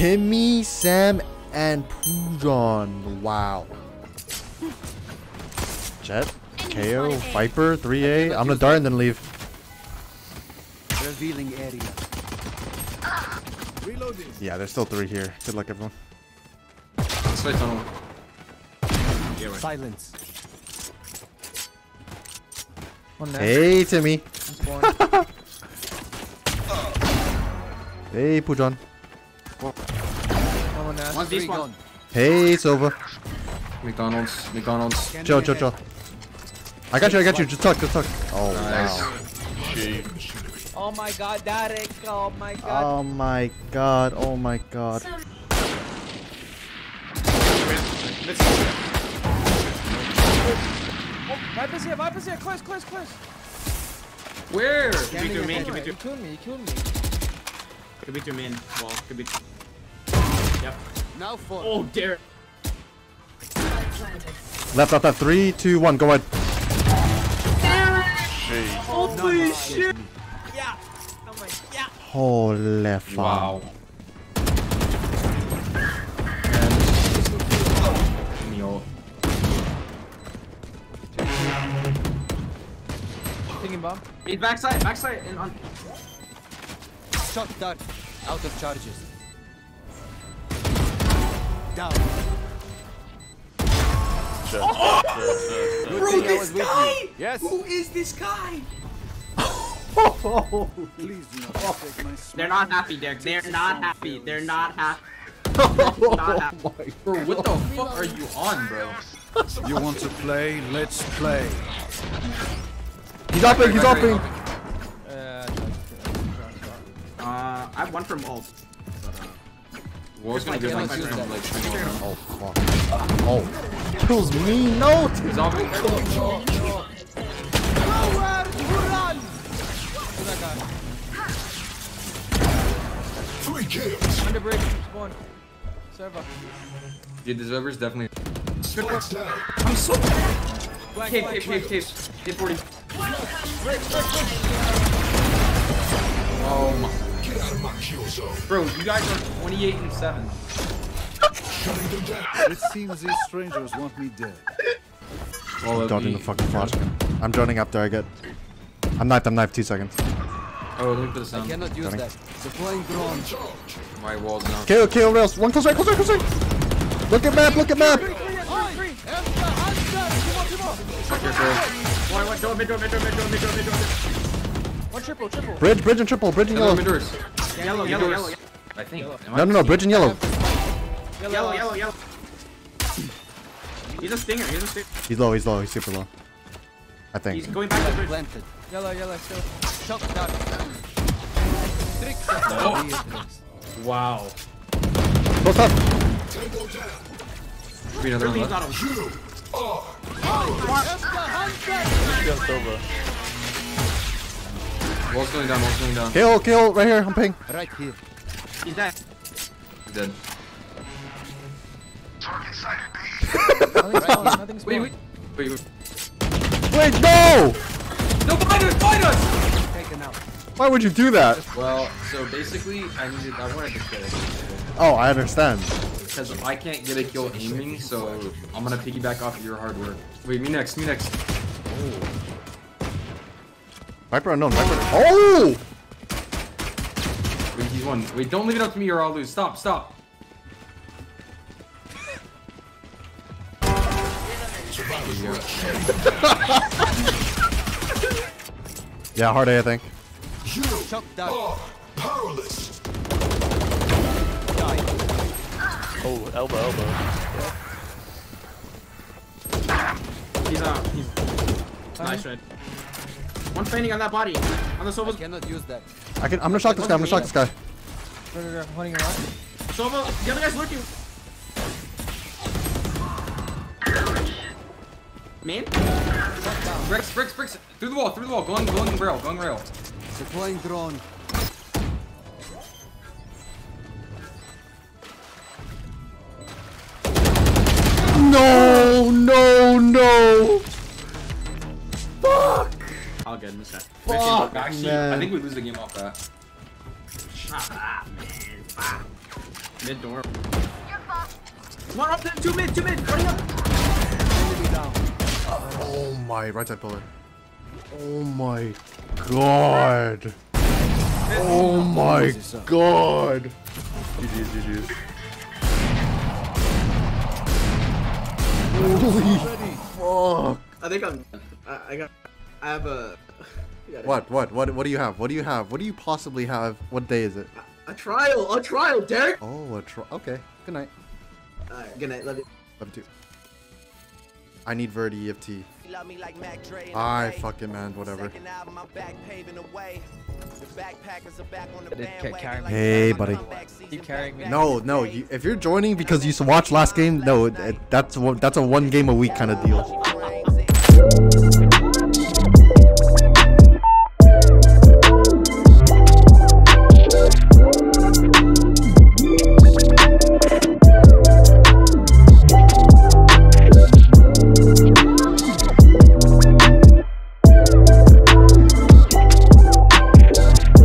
Timmy, Sam, and Pujon. Wow. Jet, KO, Viper, 3A. I'm gonna dart and then leave. Revealing area. Reloading. Yeah, there's still three here. Good luck, everyone. Silence. Hey, Timmy. Hey, Pujon. One. Hey, Sova. McDonald's. Chill. I got you. Just tuck. Oh, nice. Wow. Oh my god, Derek. Oh my god. Viper's here. Close. Where? Could be two main. Could be two main. Well, could be two. Yep. Now four. Oh, Derek. Left. 3, 2, 1. Go ahead. Derek. Holy shit. Yeah. Oh my. Yeah. Holy fuck. Wow. Thinking bomb. He's backside and on. Shot dart. Out of charges. Down. Sure. Bro, this guy. Yes. Who is this guy? Oh, please not take my sword. They're not happy, Derek. They're not happy. Oh my bro, what the fuck are you on, bro? You want to play? Let's play. He's upping. I have one from ult. What's my game? Oh, fuck. Oh. Kills me. No. He's upping. Nowhere to run. Three kills. Under bridge. Spawn. Server. Dude, this server's definitely. I'm so. Cave. Hit 40. Oh my. Get out of my kill zone. Bro, you guys are 28 and 7. Shutting them down. It seems these strangers want me dead. Well, I'm dodging the fucking flash. I'm joining up there. I'm knifed. 2 seconds. Oh, look for the sound. I cannot use that. Deploying drone. My walls now. KO rails. One close right. Look at map. One, go mid. One triple. Bridge and yellow. Yellow. I think. No, bridge and yellow. Yellow. He's a stinger. He's low, he's super low. I think. He's going back to the bridge. Yellow, still. Shot down. Wow. What's up? Wall's going down. Kill, right here, I'm ping. Right here. He's dead. Target sighted. Nothing's Wait, no! No, fight us! Why would you do that? Well, so basically, I wanted to kill. Oh, I understand. Because I can't get a kill aiming, so I'm gonna piggyback off of your hard work. Wait, me next. Oh. Viper unknown, Viper. Oh! Wait, he's one. Wait, don't leave it up to me or I'll lose. Stop. Yeah, hard A, I think. You are powerless. Oh, elbow. Yeah. He's out. Nice red. One feigning on that body. On the Sova. I cannot use that. I'm gonna shock this guy. No, I'm holding him out. Sova, the other guy's lurking. Main? Bricks. Through the wall. Going rail. Deploying drone. No. Fuck. I'll get him. Fuck, actually, man. I think we lose the game off that. Shut up, man. Fuck. Mid door. One up there, two mid, running up. Oh my, right side pillar. Oh my god. Oh my god. GG's. Holy fuck. I think I'm done. I have a... What do you have? What do you possibly have? What day is it? A trial, Derek! Oh, a trial. Okay, good night. Alright, good night, love you. Love you too. I need Verdi EFT. I fucking man, whatever. Hey, buddy. You carrying me? No. You, if you're joining because you used to watch last game, no, that's a one game a week kind of deal.